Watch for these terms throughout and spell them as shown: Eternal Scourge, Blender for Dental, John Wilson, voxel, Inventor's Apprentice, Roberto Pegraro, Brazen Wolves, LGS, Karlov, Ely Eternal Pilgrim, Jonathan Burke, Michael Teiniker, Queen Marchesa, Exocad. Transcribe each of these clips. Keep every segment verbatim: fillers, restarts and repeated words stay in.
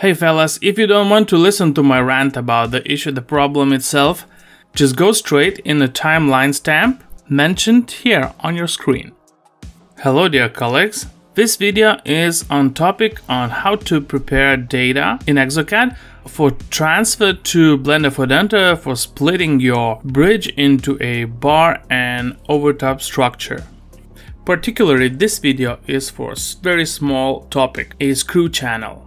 Hey fellas, if you don't want to listen to my rant about the issue, the problem itself, just go straight in the timeline stamp mentioned here on your screen. Hello dear colleagues, this video is on topic on how to prepare data in Exocad for transfer to Blender for Dental for splitting your bridge into a bar and overtop structure. Particularly this video is for a very small topic, a screw channel.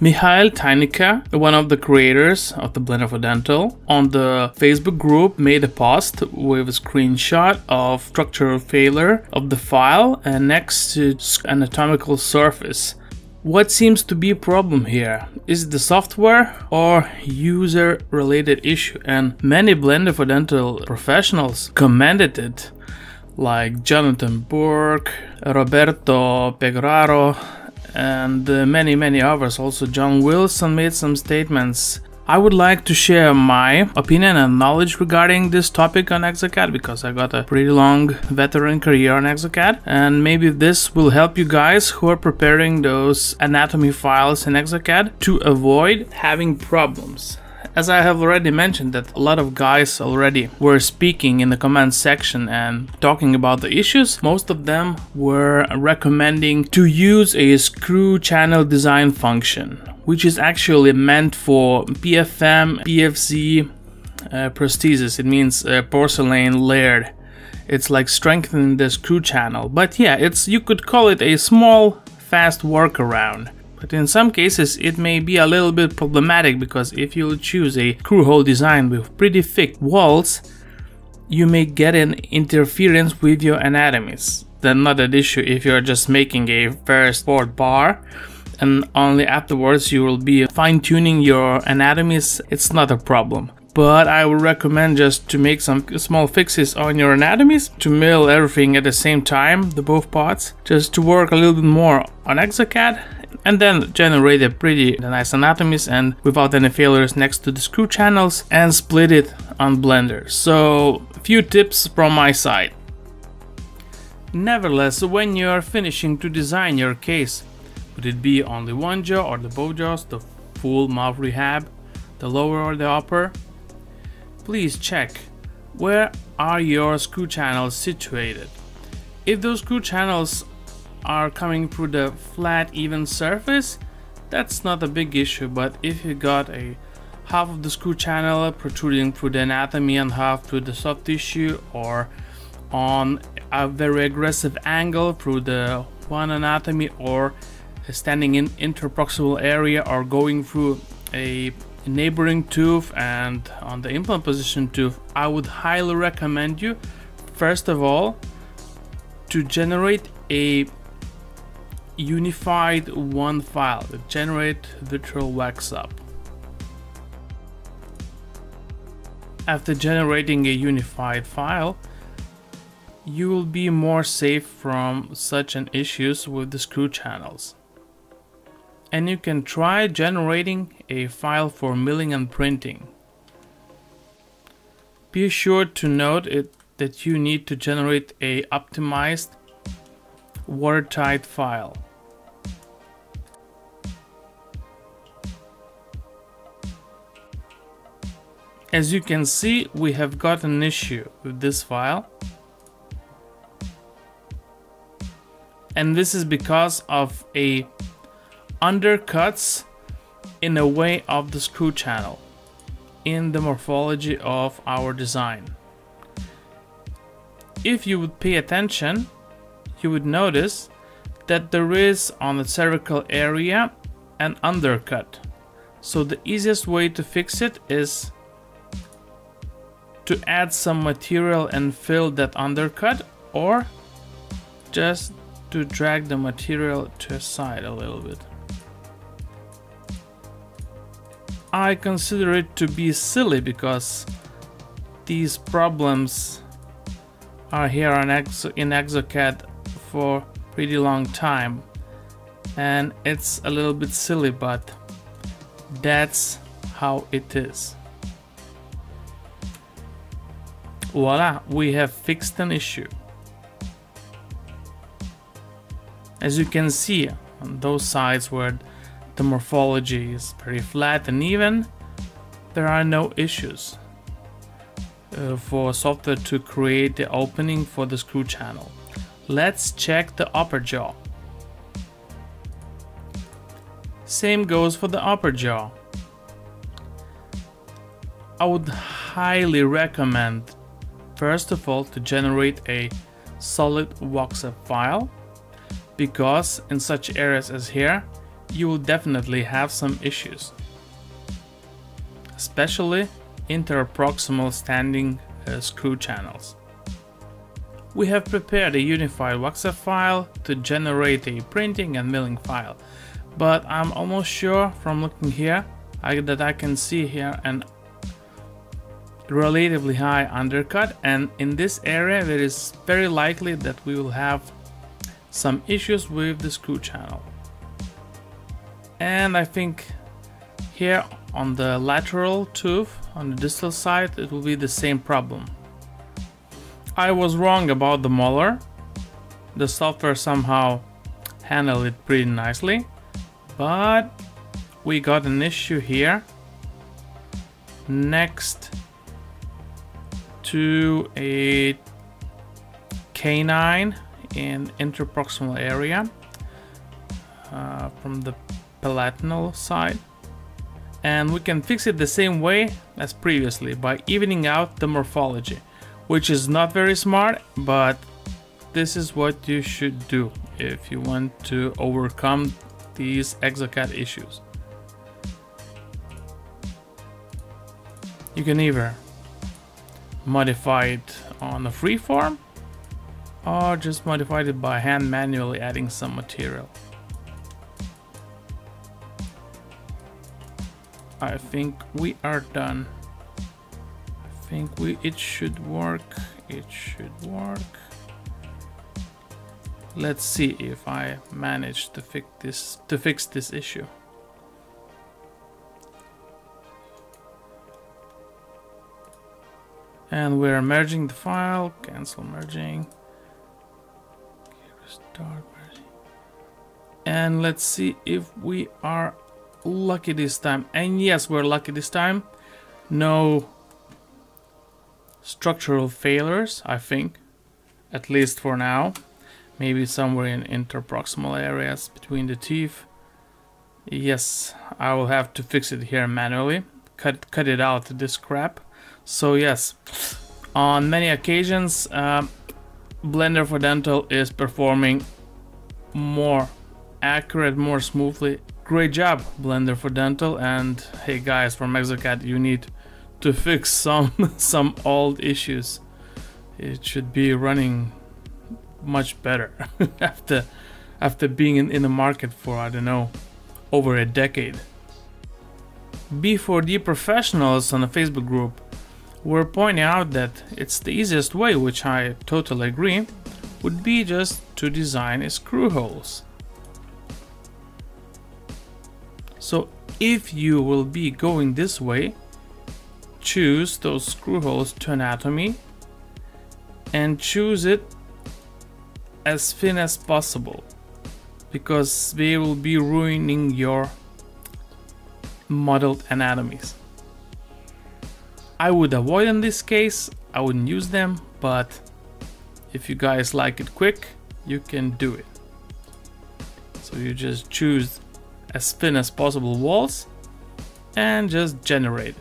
Michael Teiniker, one of the creators of the Blender for Dental, on the Facebook group made a post with a screenshot of structural failure of the file and next to anatomical surface. What seems to be a problem here? Is it the software or user related issue? And many Blender for Dental professionals commented it, like Jonathan Burke, Roberto Pegraro, and uh, many many others. Also John Wilson made some statements. I would like to share my opinion and knowledge regarding this topic on Exocad, because I got a pretty long veteran career on Exocad, and maybe this will help you guys who are preparing those anatomy files in Exocad to avoid having problems. As I have already mentioned that a lot of guys already were speaking in the comment section and talking about the issues, most of them were recommending to use a screw channel design function, which is actually meant for P F M, P F C uh, prosthesis. It means uh, porcelain layered. It's like strengthening the screw channel. But yeah, it's, you could call it a small, fast workaround. But in some cases it may be a little bit problematic, because if you choose a screw hole design with pretty thick walls, you may get an interference with your anatomies. Then not an issue if you are just making a first board bar and only afterwards you will be fine-tuning your anatomies, it's not a problem. But I would recommend just to make some small fixes on your anatomies, to mill everything at the same time, the both parts, just to work a little bit more on Exocad, and then generate a pretty nice anatomies and without any failures next to the screw channels, and split it on Blender. So few tips from my side. Nevertheless, when you are finishing to design your case, would it be only one jaw or the both jaws, the full mouth rehab, the lower or the upper, please check where are your screw channels situated. If those screw channels are coming through the flat even surface, that's not a big issue. But if you got a half of the screw channel protruding through the anatomy and half through the soft tissue, or on a very aggressive angle through the one anatomy, or standing in interproximal area, or going through a neighboring tooth and on the implant position tooth, I would highly recommend you first of all to generate a unified one file, generate virtual wax up. After generating a unified file, you will be more safe from such an issues with the screw channels. And you can try generating a file for milling and printing. Be sure to note it that you need to generate a optimized watertight file. As you can see, we have got an issue with this file, and this is because of a undercuts in a way of the screw channel in the morphology of our design. If you would pay attention, you would notice that there is on the cervical area an undercut. So the easiest way to fix it is to add some material and fill that undercut, or just to drag the material to the side a little bit. I consider it to be silly, because these problems are here on Exo in Exocad for pretty long time, and it's a little bit silly, but that's how it is. Voila, we have fixed an issue. As you can see on those sides where The morphology is pretty flat and even. There are no issues uh, for software to create the opening for the screw channel. Let's check the upper jaw. Same goes for the upper jaw. I would highly recommend, first of all, to generate a solid voxel file, because in such areas as here, you will definitely have some issues, especially interproximal standing uh, screw channels. We have prepared a unified voxel file to generate a printing and milling file, but I'm almost sure from looking here I, that I can see here an relatively high undercut, and in this area it is very likely that we will have some issues with the screw channel. And I think here on the lateral tooth, on the distal side, it will be the same problem. I was wrong about the molar. The software somehow handled it pretty nicely, but we got an issue here next to a canine in interproximal area uh, from the palatinal side, and we can fix it the same way as previously by evening out the morphology, which is not very smart, but this is what you should do if you want to overcome these Exocad issues. You can either modify it on a freeform or just modify it by hand, manually adding some material. I think we are done. I think we it should work. It should work. Let's see if I manage to fix this to fix this issue. And we're merging the file. Cancel merging. Restart merging. And let's see if we are lucky this time. And yes, we're lucky this time. No structural failures, I think, at least for now. Maybe somewhere in interproximal areas between the teeth. Yes, I will have to fix it here manually, cut cut it out, this crap. So yes, on many occasions uh, Blender for Dental is performing more accurate, more smoothly. Great job, Blender for Dental, and hey guys from Exocad, you need to fix some some old issues. It should be running much better after after being in, in the market for, I don't know, over a decade. B four D professionals on the Facebook group were pointing out that it's the easiest way, which I totally agree, would be just to design a screw holes. So if you will be going this way, choose those screw holes to anatomy and choose it as thin as possible, because they will be ruining your modeled anatomies. I would avoid in this case, I wouldn't use them, but if you guys like it quick, you can do it. So you just choose as thin as possible walls and just generate.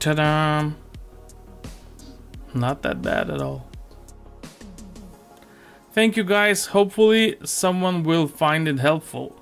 Ta-da! Not that bad at all. Thank you guys. Hopefully someone will find it helpful.